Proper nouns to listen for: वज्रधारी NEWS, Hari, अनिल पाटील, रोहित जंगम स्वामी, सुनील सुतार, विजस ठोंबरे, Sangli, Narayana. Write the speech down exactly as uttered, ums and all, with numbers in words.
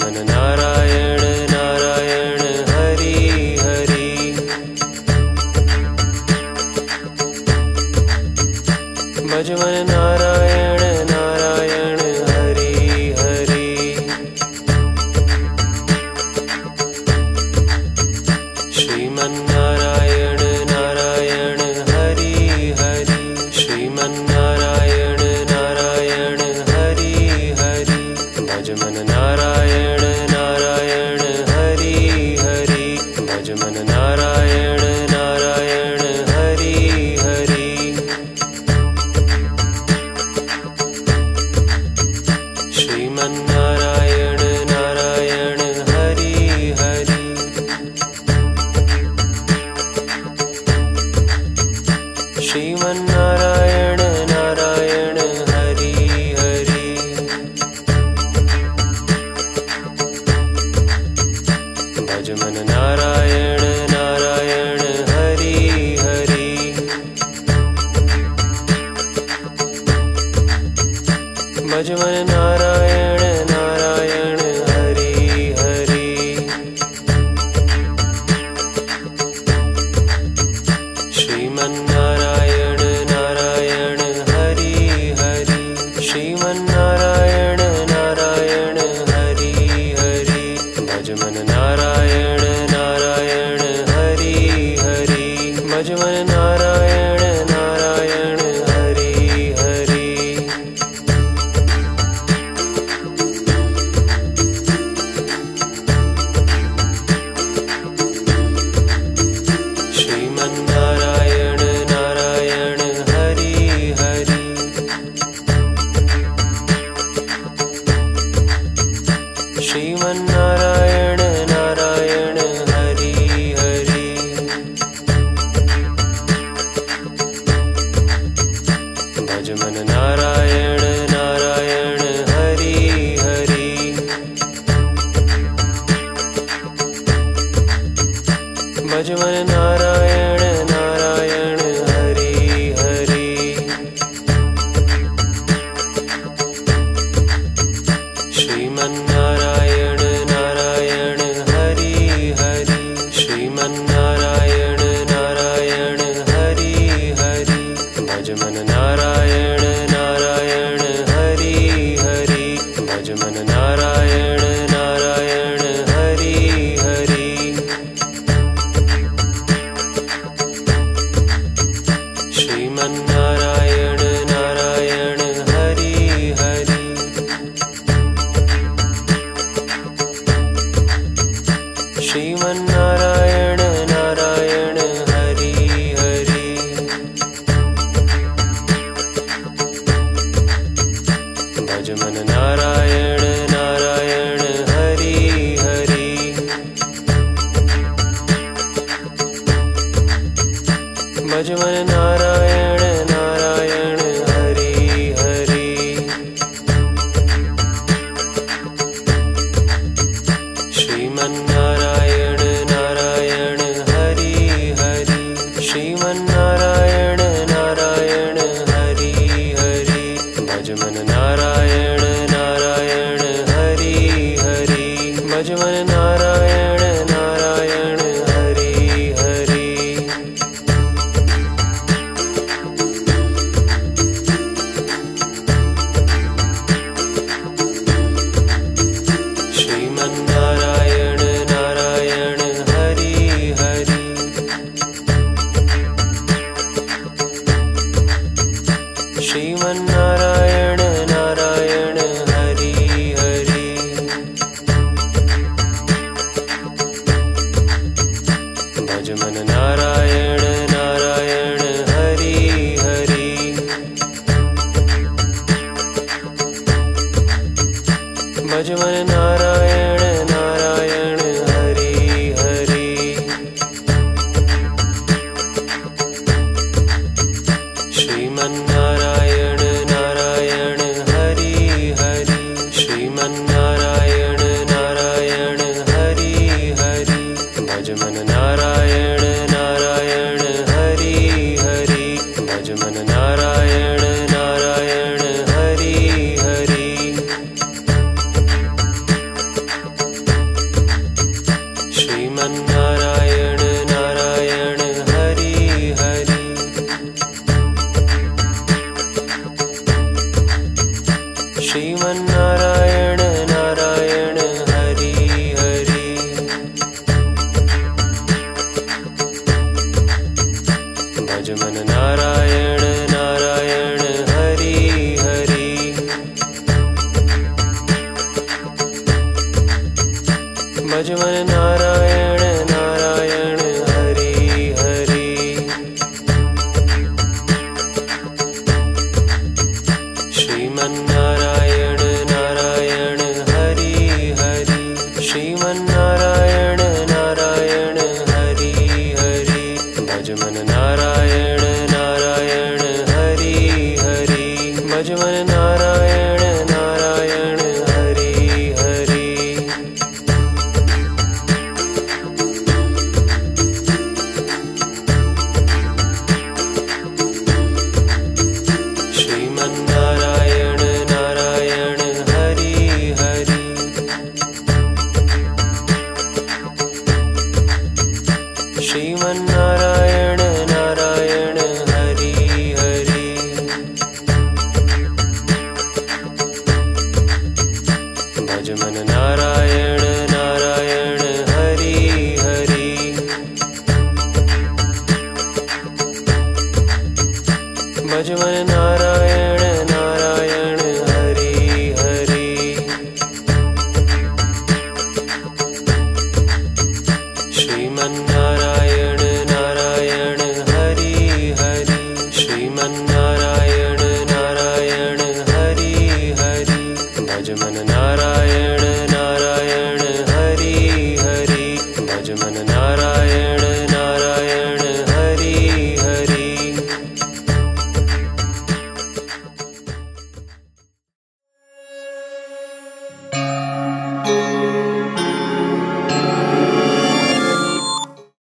मन नारायण नारायण हरि हरि। भज मन नारायण नारायण हरि हरि। श्रीमन नारायण नारायण हरि हरि। श्रीमन नारायण नारायण हरि हरि। भज मन नारायण नारायण हरि हरि। भज मन नारायण नारायण हरि हरि। श्रीमन नारायण नारायण हरि हरि। श्रीमन नारायण नारायण हरि हरि। भज मन नारायण नारायण हरि हरि। भज मन नारायण नारायण हरि हरि। श्रीमन नारायण नारायण हरि हरि। श्रीमन नारायण नारायण हरि हरि। भज मन नारायण नारायण हरि हरि। भज मन नारायण नारायण हरि हरि। श्रीमन नारायण नारायण हरि हरि। श्रीमन नारायण नारायण हरि हरि। भज मन नारायण नारायण हरि हरि। भज मन नारायण नारायण हरि हरि। श्रीमन नारायण नारायण हरि हरि। श्रीमन नारायण नारायण हरि हरि। भज मन नारायण नारायण हरि हरि। भज मन नारायण नारायण हरि हरि। श्रीमन नारायण नारायण हरि हरि। श्रीमन नारायण नारायण हरि हरि। भज मन नारायण नारायण हरि हरि। भज मन नारायण नारायण हरि हरि। श्रीमन नारायण नारायण हरि हरि। श्रीमन नारायण नारायण हरि हरि। भज मन नारायण नारायण हरि हरि। भज मन नारायण नारायण हरि हरि। श्रीमन नारायण नारायण हरि हरि। श्रीमन नारायण नारायण हरि हरि। भज मन नारायण नारायण हरि हरि। भज मन नारायण नारायण हरि हरि। श्रीमन नारायण नारायण हरि हरि। श्रीमन नारायण नारायण हरि हरि। भज मन नारायण नारायण हरि हरि। भज मन नारायण नारायण हरि हरि। श्रीमन नारायण नारायण हरि हरि। भज मन नारायण नारायण हरि हरि। भज मन नारायण नारायण हरि हरि। श्रीमन नारायण नारायण हरि हरि। श्रीमन नारायण नारायण हरि हरि। भज मन नारायण नारायण हरि हरि। भज मन नारायण नारायण हरि हरि। श्रीमन नारायण नारायण हरि हरि। श्रीमन नारायण नारायण हरि हरि। भज मन नारायण नारायण हरि हरि। भज मन नारायण